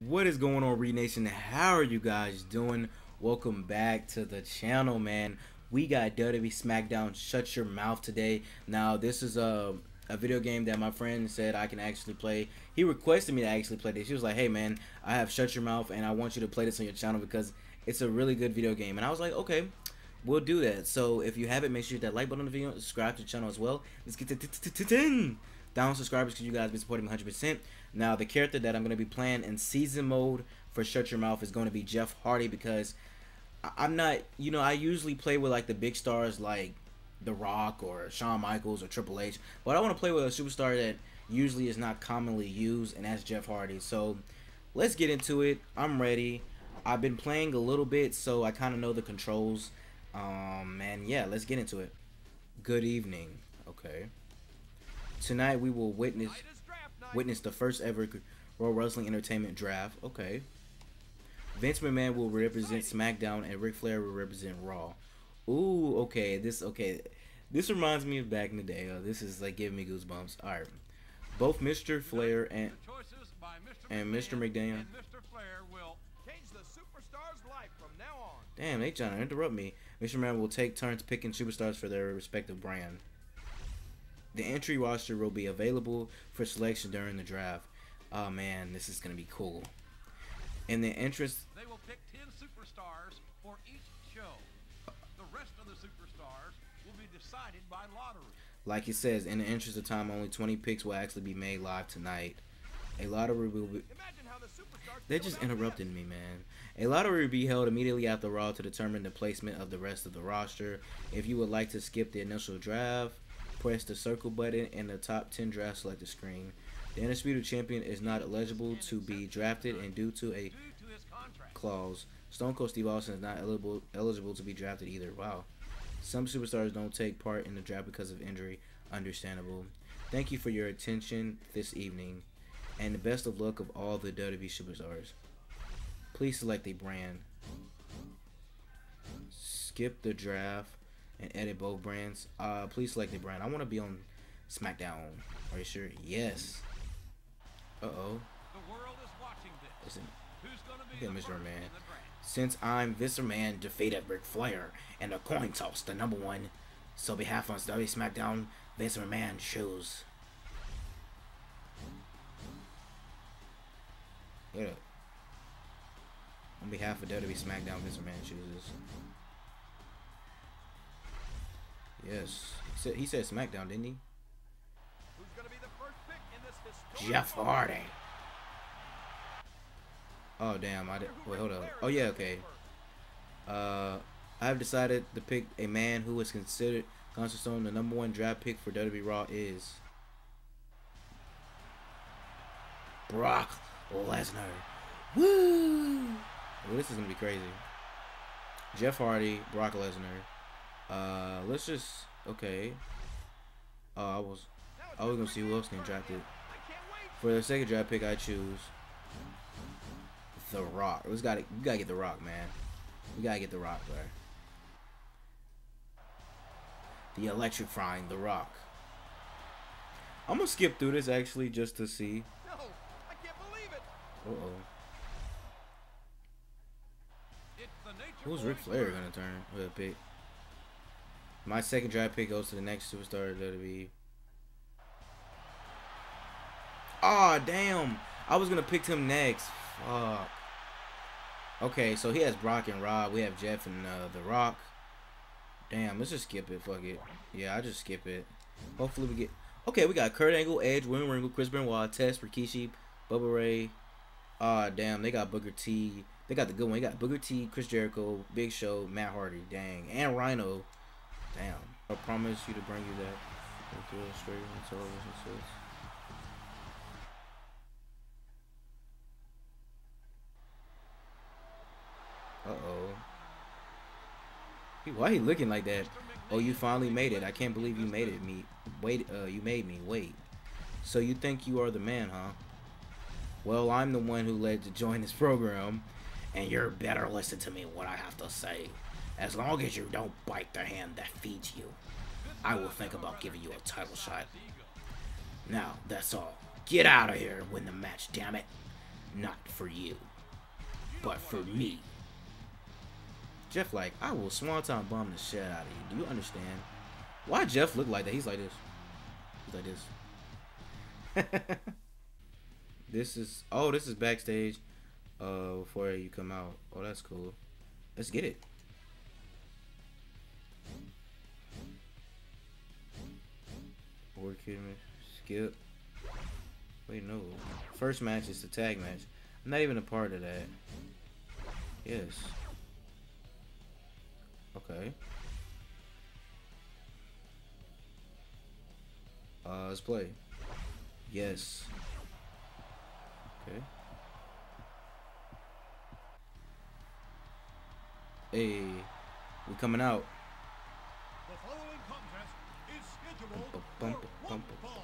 What is going on, ReNation? How are you guys doing? Welcome back to the channel, man. We got WWE Smackdown Shut Your Mouth today. Now, this is a video game that my friend said I can actually play. He requested me to actually play this. He was like, hey, man, I have Shut Your Mouth, and I want you to play this on your channel because it's a really good video game. And I was like, okay, we'll do that. So if you haven't, make sure you hit that like button on the video and subscribe to the channel as well. Let's get to 10,000 subscribers because you guys have been supporting me 100%. Now, the character that I'm going to be playing in season mode for Shut Your Mouth is going to be Jeff Hardy because I'm not, you know, I usually play with like the big stars like The Rock or Shawn Michaels or Triple H, but I want to play with a superstar that usually is not commonly used, and that's Jeff Hardy. So let's get into it. I'm ready. I've been playing a little bit, so I kind of know the controls. And yeah, let's get into it. Good evening. Okay. Tonight we will witness the first ever Royal Wrestling Entertainment draft. Okay. Vince McMahon will represent SmackDown and Ric Flair will represent Raw. Ooh, okay. This reminds me of back in the day. This is like giving me goosebumps. All right. Both Mr. Flair and Mr. McDaniel and Mr. Flair will change the superstar's life from now on. Damn, they trying to interrupt me. Mr. McMahon will take turns picking superstars for their respective brand. The entry roster will be available for selection during the draft. Oh man, this is gonna be cool. And the entrance, they will pick 10 superstars for each show. The rest of the superstars will be decided by lottery. Like it says, in the interest of time, only 20 picks will actually be made live tonight. A lottery will be. They just interrupted me, man. A lottery will be held immediately after Raw to determine the placement of the rest of the roster. If you would like to skip the initial draft, press the circle button in the top 10 draft selected screen. The Undisputed Champion is not eligible to be drafted, and due to a clause, Stone Cold Steve Austin is not eligible to be drafted either. Wow. Some superstars don't take part in the draft because of injury. Understandable. Thank you for your attention this evening, and the best of luck of all the WWE superstars. Please select a brand. Skip the draft and edit both brands. Please select a brand. I want to be on SmackDown. Are you sure? Yes. Uh-oh. The world is watching this. Listen. Who's gonna be Mr. Man? Since I'm Vince McMahon defeated Ric Flair in a coin toss, the number one. So behalf on WWE SmackDown, Vince McMahon shows. What up? On behalf of WWE SmackDown, Vince McMahon chooses. Yes. He said SmackDown, didn't he? Who's gonna be the first pick in this Jeff Hardy. Oh damn! I did. Wait, hold up. Oh yeah, okay. I've decided to pick a man who is considered Stone the number one draft pick for WWE Raw is Brock Lesnar. Woo! Well, this is gonna be crazy. Jeff Hardy, Brock Lesnar. Let's just okay. I was gonna see who else can draft it. For the second draft pick, I choose The Rock. You gotta get The Rock, man. You gotta get The Rock, there. The electrifying The Rock. I'm gonna skip through this actually just to see. No, I can't believe it. Who's Ric Flair gonna turn with a pick? My second draft pick goes to the next superstar that'll be. Ah, damn! I was gonna pick him next. Fuck. Okay, so he has Brock and Rob. We have Jeff and The Rock. Damn, let's just skip it. Fuck it. Yeah, I just skip it. Hopefully we get. Okay, we got Kurt Angle, Edge, William Regal, Chris Benoit, Tess, Rikishi, Bubba Ray. Ah, damn, they got Booker T. They got the good one. They got Booker T, Chris Jericho, Big Show, Matt Hardy. Dang, and Rhino. Damn. I promise you to bring you that. Straight on television sets. Uh-oh. Why he looking like that? Oh, you finally made it. I can't believe you made it me. Wait, you made me wait. So you think you are the man, huh? Well, I'm the one who led to join this program, and you're better listen to me what I have to say. As long as you don't bite the hand that feeds you, I will think about giving you a title shot. Now, that's all. Get out of here and win the match, damn it. Not for you, but for me. Jeff like, I will swanton bomb the shit out of you. Do you understand? Why Jeff look like that? He's like this. He's like this. This is, oh, this is backstage before you come out. Oh, that's cool. Let's get it. Or kidding me. Skip. Wait, no. First match is the tag match. I'm not even a part of that. Yes. Okay. Let's play. Yes. Okay. Hey, we coming out. The following contest is scheduled for one fall.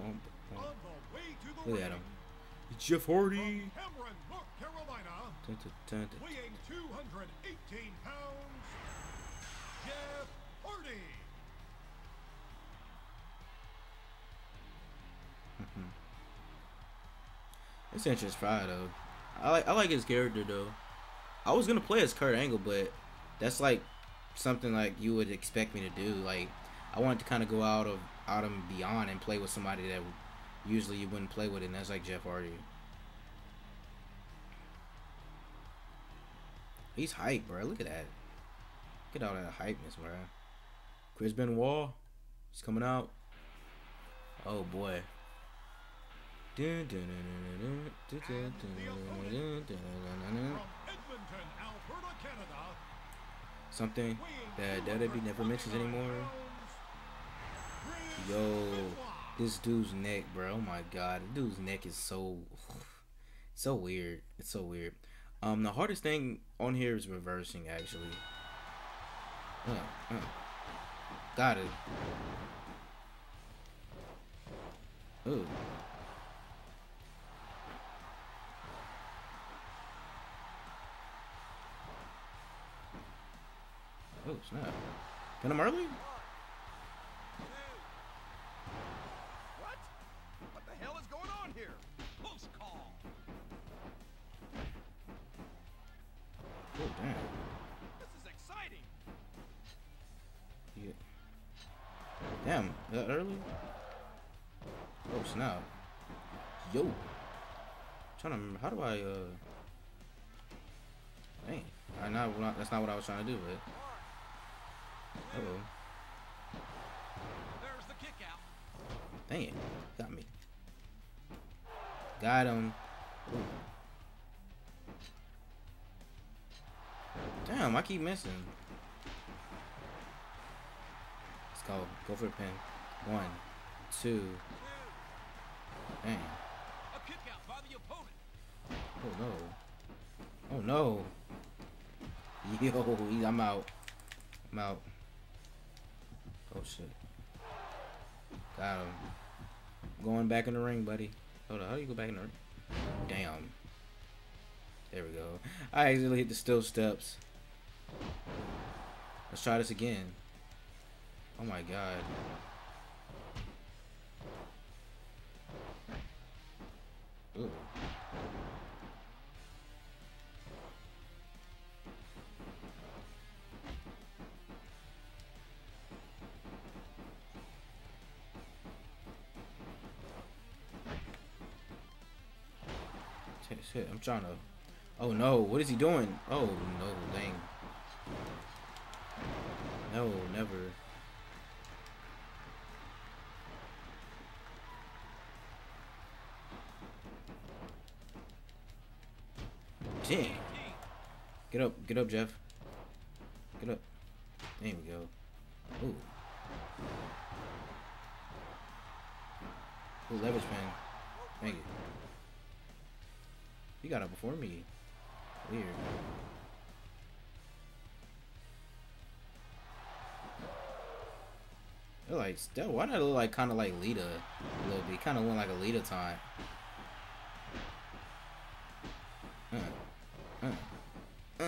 On the way to the ring. Look at him. It's Jeff Hardy. Cameron, North Carolina. Weighing 218 pounds. Jeff Hardy. This entrance fire though. I like his character though. I was gonna play as Kurt Angle, but that's like something like you would expect me to do. Like I wanted to kind of go out and beyond and play with somebody that usually you wouldn't play with, and that's like Jeff Hardy. He's hype, bro. Look at that. Look at all that hypeness, bro. Chris Benoit, he's coming out. Oh boy. Dun, dun, dun, dun, dun, dun, dun. Something that WWE never mentions anymore. Yo, this dude's neck, bro. Oh my god, the dude's neck is so weird. It's so weird. The hardest thing on here is reversing, actually. Got it. Ooh. Oh snap! Pin him early? What? What the hell is going on here? Close call. Oh damn! This is exciting. Yeah. Damn, that early? Oh snap! Yo. I'm trying to remember. How do I? Dang. I know that's not what I was trying to do, but. Uh-oh. There's the kick out. Dang it. Got me. Got him. Ooh. Damn, I keep missing. Let's go. Go for the pin. One. Two. Dang. A kick out by the opponent. Oh no. Oh no. Yo, I'm out. I'm out. Oh shit. Got him. Going back in the ring, buddy. Hold on, how do you go back in the ring? Damn. There we go. I accidentally hit the still steps. Let's try this again. Oh my god. Ooh. Shit, I'm trying to. Oh no, what is he doing? Oh no, dang. No, never. Dang. Get up, Jeff. Get up. There we go. Ooh. Ooh, leverage man. Thank you. You got it before me. Weird. They're like, why not look like kind of like Lita a little bit? Kind of look like a Lita time. Ooh.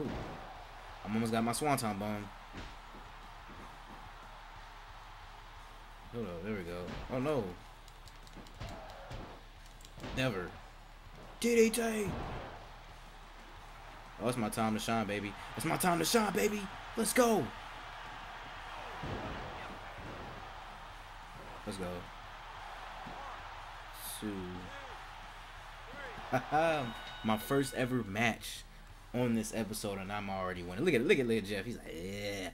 I almost got my swanton bomb. Hold up, there we go. Oh no. Never. DDT! Oh, it's my time to shine, baby. It's my time to shine, baby. Let's go. Let's go. Sue. My first ever match on this episode, and I'm already winning. Look at little Jeff. He's like, yeah,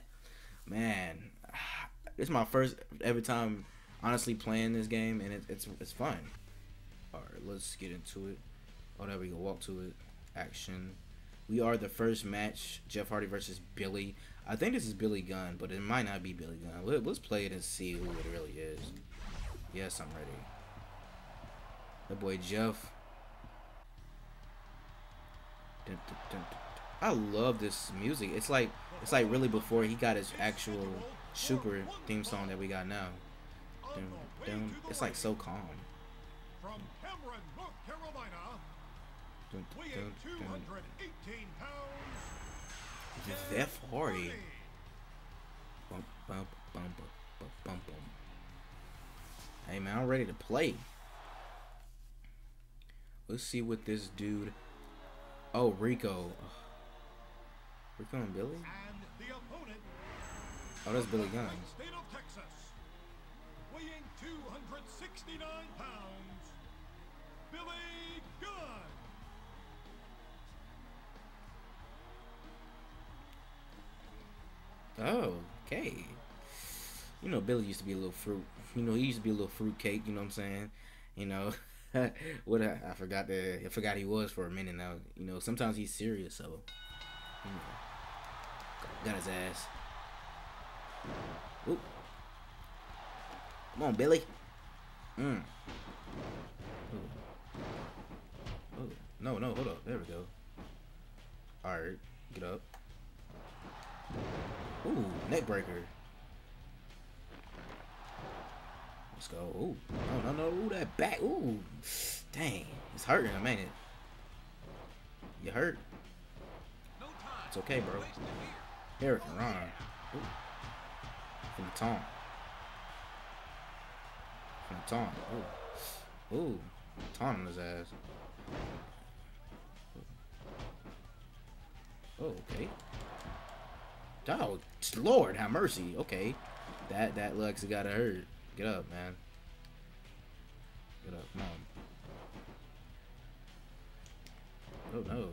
man. It's my first ever time, honestly, playing this game, and it's fun. All right, let's get into it. Oh, there we go. Walk to it. Action. We are the first match, Jeff Hardy versus Billy. I think this is Billy Gunn, but it might not be Billy Gunn. Let's play it and see who it really is. Yes, I'm ready. That boy Jeff. Dun, dun, dun, dun. I love this music. It's like really before he got his actual super theme song that we got now. Dun, dun. It's like so calm. From Cameron, North Carolina. Dun, dun, dun, dun. 218 pounds. Jeff Hardy. Bump, bump, bump, bump, bump, bump. Hey man, I'm ready to play. Let's see what this dude. Oh, Rico. Rico and Billy. And the opponent. Oh, that's Billy Gunn. State of Texas, weighing 269 pounds. Billy Gunn. Oh, okay. You know, Billy used to be a little fruit. You know, he used to be a little fruit cake. You know what I'm saying? You know, what I forgot that I forgot he was for a minute now. You know, sometimes he's serious, so you know, got his ass. Oop. Come on, Billy. Mm. Oh, no, hold up. There we go. All right, get up. Ooh, neck breaker. Let's go. Ooh, no, ooh, that back. Ooh, dang, it's hurting him, ain't it? You hurt? It's okay, bro. Eric and Ron. Ooh. From the taunt. From the taunt. Ooh. Ooh, taunting his ass. Oh, okay. Oh, Lord, have mercy. Okay. That Lux gotta hurt. Get up, man. Get up, come on. Oh, no.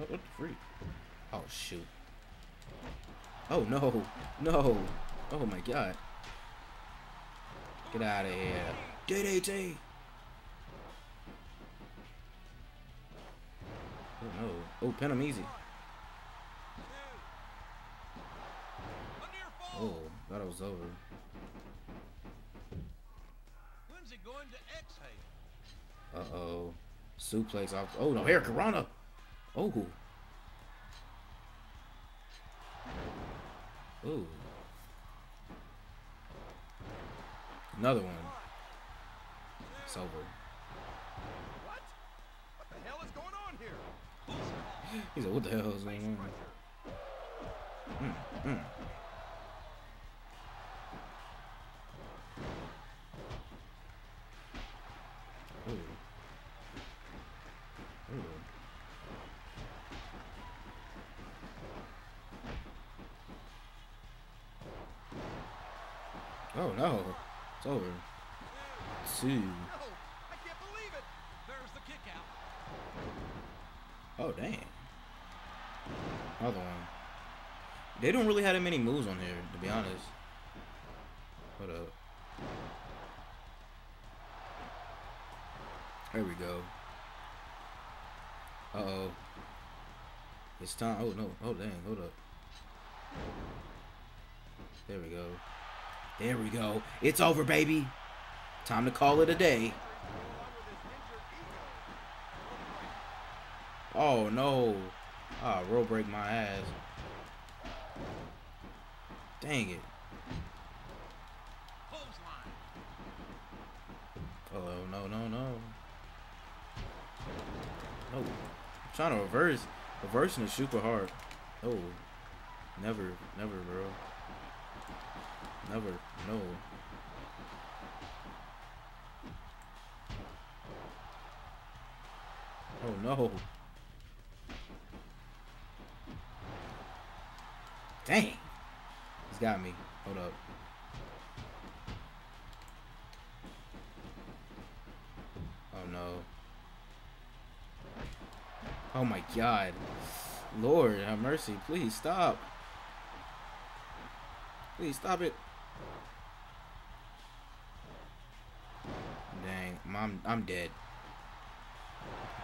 Oh, what the freak? Oh, shoot. Oh, no. No. Oh, my God. Get out of here. DDT. Oh, no. Oh, pin him easy. Oh, thought it was over. When's it going to exhale? Uh-oh. Suplex off. Oh, no. Here, Corona. Oh. Oh. Another one. It's over. He said, what the hell is going on? Mm, mm. Ooh. Ooh. Oh no, it's over. Two. I can't believe it. There's the kick out. Oh damn. Another one. They don't really have that many moves on here, to be honest. Hold up. There we go. Uh-oh. It's time. Oh, no. Oh, dang. Hold up. There we go. There we go. It's over, baby. Time to call it a day. Oh, no. Ah, oh, roll break my ass. Dang it. Oh, no. Oh, I'm trying to reverse. Reversing is super hard. Oh, never, bro. Never know. Oh no. Dang. He's got me. Hold up. Oh no. Oh my God. Lord have mercy. Please stop. Please stop it. Dang. I'm dead.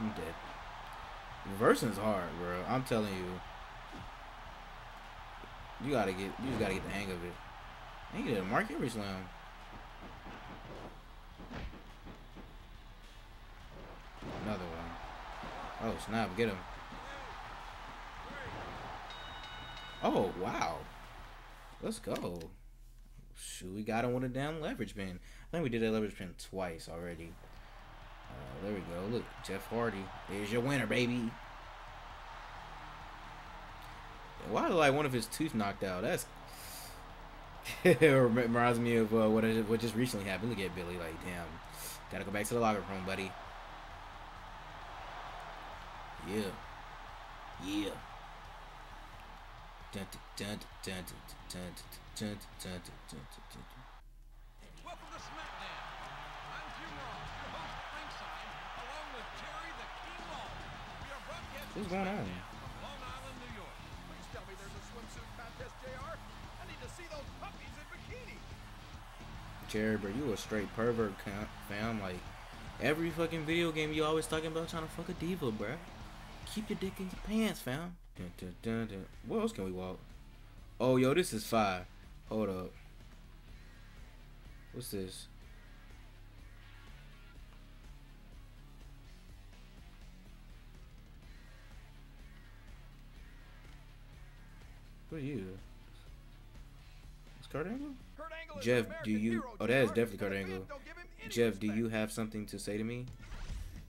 I'm dead. Reversing is hard, bro. I'm telling you. You just gotta get the hang of it. And you did a Mark Henry slam. Another one. Oh snap, get him. Oh wow. Let's go. Shoot, we got him with a damn leverage pin. I think we did a leverage pin twice already. There we go. Look, Jeff Hardy. There's your winner, baby. Why did like one of his teeth knocked out? That's it reminds me of what just recently happened. Look at Billy, like damn, gotta go back to the locker room, buddy. Yeah, yeah. Dun dun dun dun dun dun dun dun dun. What's going on? Long Island, New York. Please tell me there's a swimsuit contest, JR. I need to see those puppies in bikinis. Jerry, bro, you a straight pervert, fam. Like, every fucking video game you always talking about trying to fuck a diva, bro. Keep your dick in your pants, fam. Dun, dun, dun, dun. What else can we walk? Oh, yo, this is fire. Hold up. What's this? What are you? It's Kurt Angle? Jeff, do you... Oh, that is definitely Kurt Angle. Jeff, do you have something to say to me?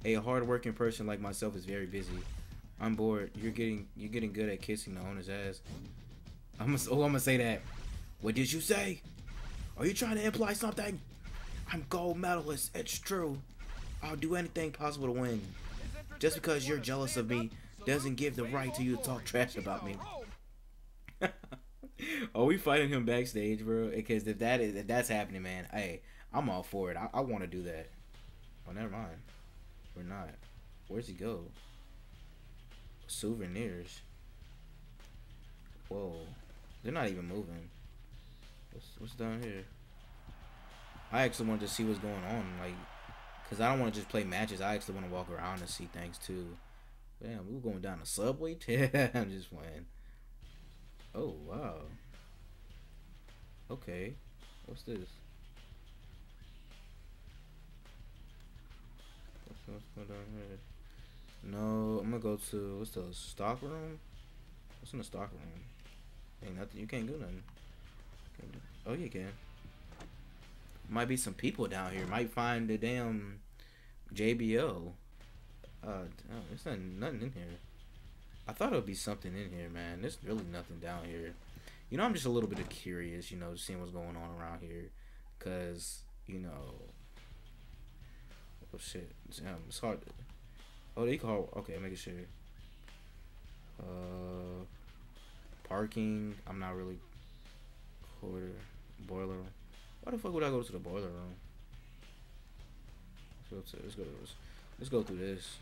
A hard-working person like myself is very busy. I'm bored. You're getting good at kissing the owner's ass. I'm gonna say that. What did you say? Are you trying to imply something? I'm gold medalist. It's true. I'll do anything possible to win. Just because you're jealous of me doesn't give the right to you to talk trash about me. Are we fighting him backstage, bro? Because if that's happening, man, hey, I'm all for it. I want to do that. Oh, never mind. We're not. Where's he go? Souvenirs. Whoa, they're not even moving. What's down here? I actually wanted to see what's going on, like, cause I don't want to just play matches. I actually want to walk around and see things too. Damn, we're going down the subway. I'm just playing. Oh wow. Okay. What's this? What's going on here? No, I'm gonna go to what's the stock room? What's in the stock room? Ain't nothing. You can't do nothing. Oh, you can. Might be some people down here. Might find the damn JBL. Damn, there's nothing in here. I thought it would be something in here, man. There's really nothing down here. You know, I'm just a little bit curious, you know, seeing what's going on around here. Because, you know... Oh, shit. Damn, it's hard. Oh, they call... Okay, making sure. Parking. I'm not really... Quarter. Boiler room. Why the fuck would I go to the boiler room? Let's go through this.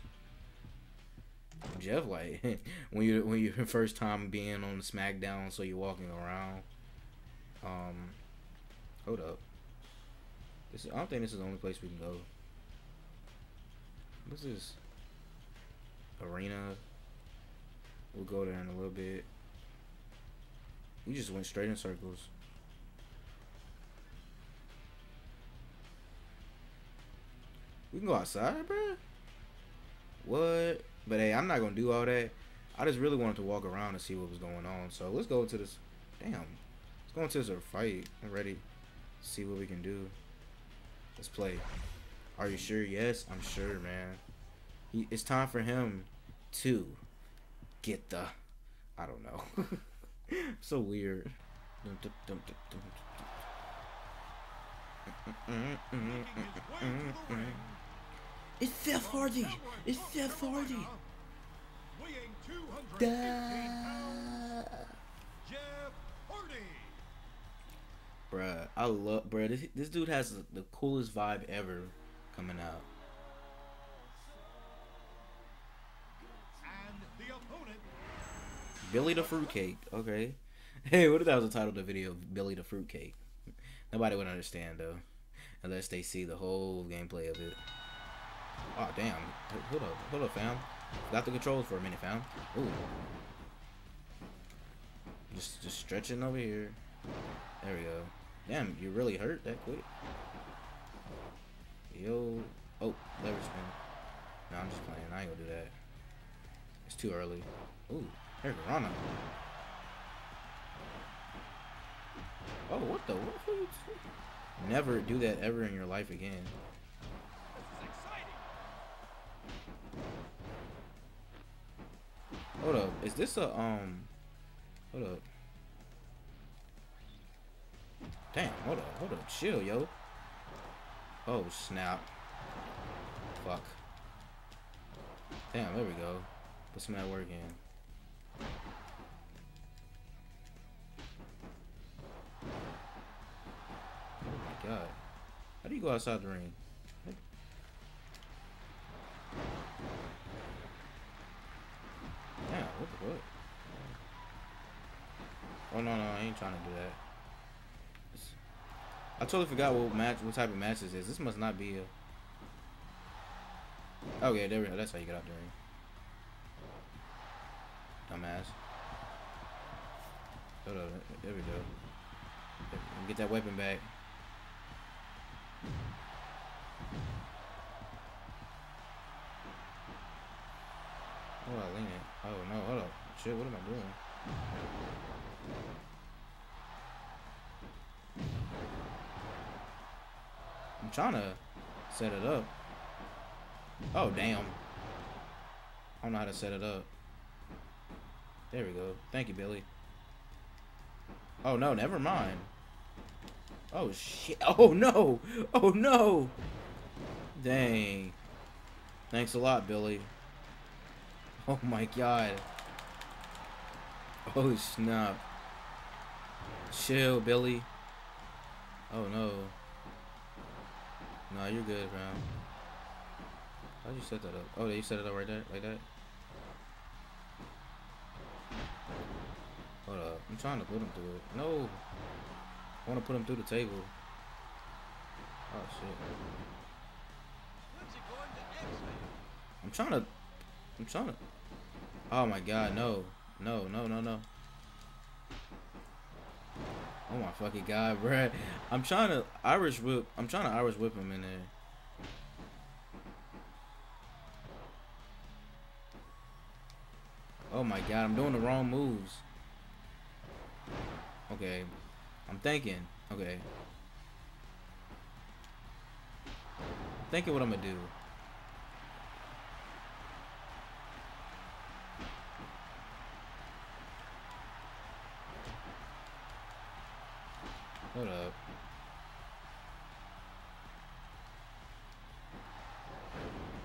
Jeff, like when you first time being on SmackDown, so you're walking around. Hold up. I don't think this is the only place we can go. What's this? Arena. We'll go there in a little bit. We just went straight in circles. We can go outside, bro. What? But hey, I'm not gonna do all that. I just really wanted to walk around and see what was going on. So let's go to this. Damn, let's go into this fight already. See what we can do. Let's play. Are you sure? Yes, I'm sure, man. It's time for him to get the. I don't know. So weird. It's Jeff Hardy! It's Jeff Hardy! Weighing 215 pounds, Jeff Hardy! Bruh, I love... Bruh, this dude has the coolest vibe ever coming out. And the opponent... Billy the Fruitcake, okay. Hey, what if that was the title of the video? Billy the Fruitcake. Nobody would understand, though. Unless they see the whole gameplay of it. Oh, damn. Hold up, fam. Got the controls for a minute, fam. Ooh. Just stretching over here. There we go. Damn, you really hurt that quick? Yo. Oh, lever spin. No, I'm just playing. I ain't gonna do that. It's too early. Ooh, there's Rhino. Oh, what the? What? Never do that ever in your life again. Hold up, is this a, hold up. Damn, hold up, chill, yo. Oh, snap. Fuck. Damn, there we go. Put some of that work in. Oh my god. How do you go outside the ring? Damn, what the fuck? Oh no, I ain't trying to do that. I totally forgot what type of match this is. This must not be a... Okay, there we go. That's how you get out the ring. Dumbass. Hold up, there we go. Get that weapon back. Oh, I lean it. Oh no, hold up. Shit, what am I doing? I'm trying to set it up. Oh, damn. I don't know how to set it up. There we go. Thank you, Billy. Oh no, never mind. Oh shit. Oh no. Oh no. Dang. Thanks a lot, Billy. Oh my god. Oh snap. Chill, Billy. Oh no. Nah, you're good, bro. How'd you set that up? Oh, you set it up right there? Like that? Hold up. I'm trying to put him through it. No. I want to put him through the table. Oh, shit. I'm trying to... Oh my god, no. No. Oh my fucking god, bruh. I'm trying to Irish whip. I'm trying to Irish whip him in there. Oh my god, I'm doing the wrong moves. Okay. I'm thinking. Okay. I'm thinking what I'm gonna do. Hold up.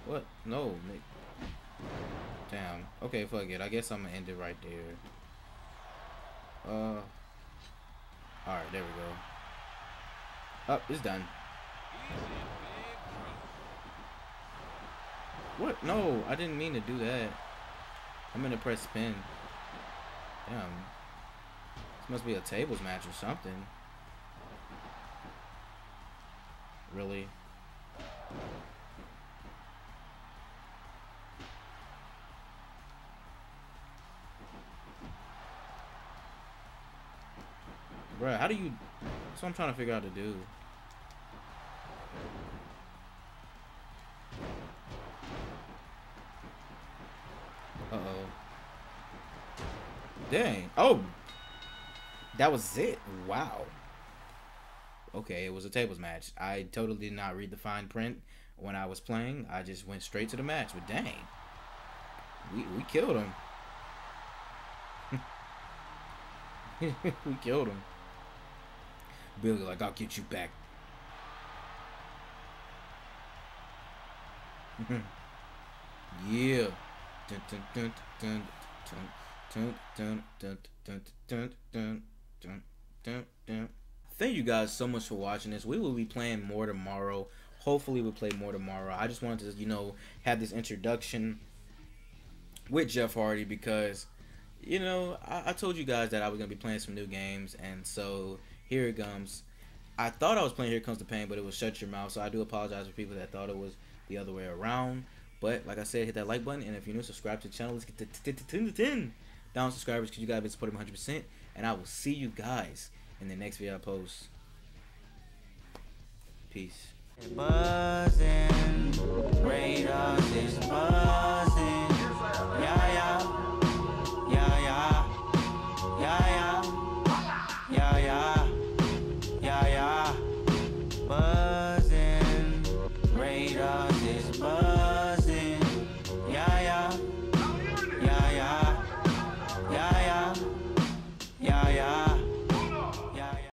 What? No, Nick. Damn. Okay, fuck it. I guess I'm gonna end it right there. Alright, there we go. Oh, it's done. What? No, I didn't mean to do that. I'm gonna press spin. Damn. This must be a tables match or something. Really? Bruh, how do you... That's what I'm trying to figure out to do. Uh-oh. Dang. Oh! That was it? Wow. Okay, it was a tables match. I totally did not read the fine print when I was playing. I just went straight to the match. But dang, we killed him. We killed him. Billy like, I'll get you back. Yeah. Dun, dun, dun, dun, dun, dun, dun, dun, dun, dun, dun, dun, dun. Thank you guys so much for watching this. We will be playing more tomorrow. Hopefully we'll play more tomorrow. I just wanted to, you know, have this introduction with Jeff Hardy because, you know, I told you guys that I was going to be playing some new games, and so here it comes. I thought I was playing Here Comes the Pain, but it was Shut Your Mouth, so I do apologize for people that thought it was the other way around. But like I said, hit that like button, and if you're new, subscribe to the channel. Let's get to 10,000 subscribers because you guys have been supporting 100%, and I will see you guys in the next video I post. Peace. Buzzing, radars is buzzing.